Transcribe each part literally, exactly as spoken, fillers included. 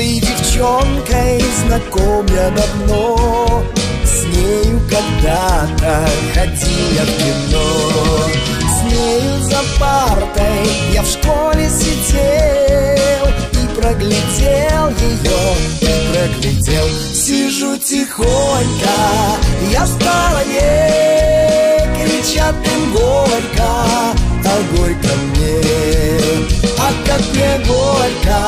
этой девчонкой знакомя давно, с нею когда-то ходил я в кино. С нею за партой я в школе сидел и проглядел ее, и проглядел. Сижу тихонько, я в стороне, кричат им горько, а горько мне. А как мне горько,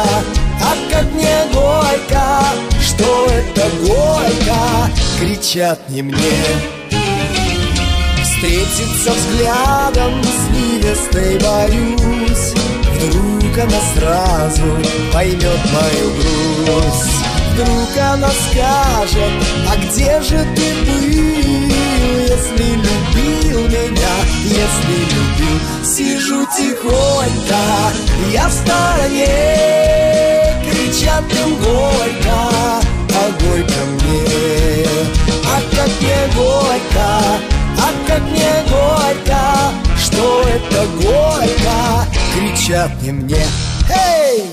а как мне горько, что это горько, кричат не мне. Встретиться взглядом с невестой боюсь, вдруг она сразу поймет мою грусть. Вдруг она скажет: а где же ты был, если любил меня, если любил? Сижу тихонько, я в стороне, кричат им горько, а горько мне. А как мне горько, а как мне горько, что это горько, кричат не мне. Эй!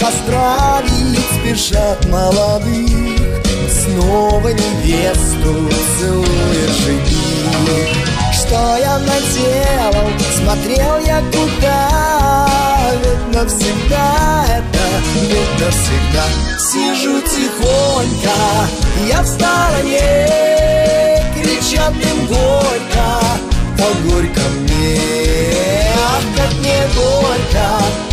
Поздравить спешат молодых, снова невесту целует жених. Что я наделал, смотрел я куда, ведь навсегда это, ведь навсегда. Сижу тихонько, я в стороне, кричат им горько, а горько мне. Ах, как мне горько,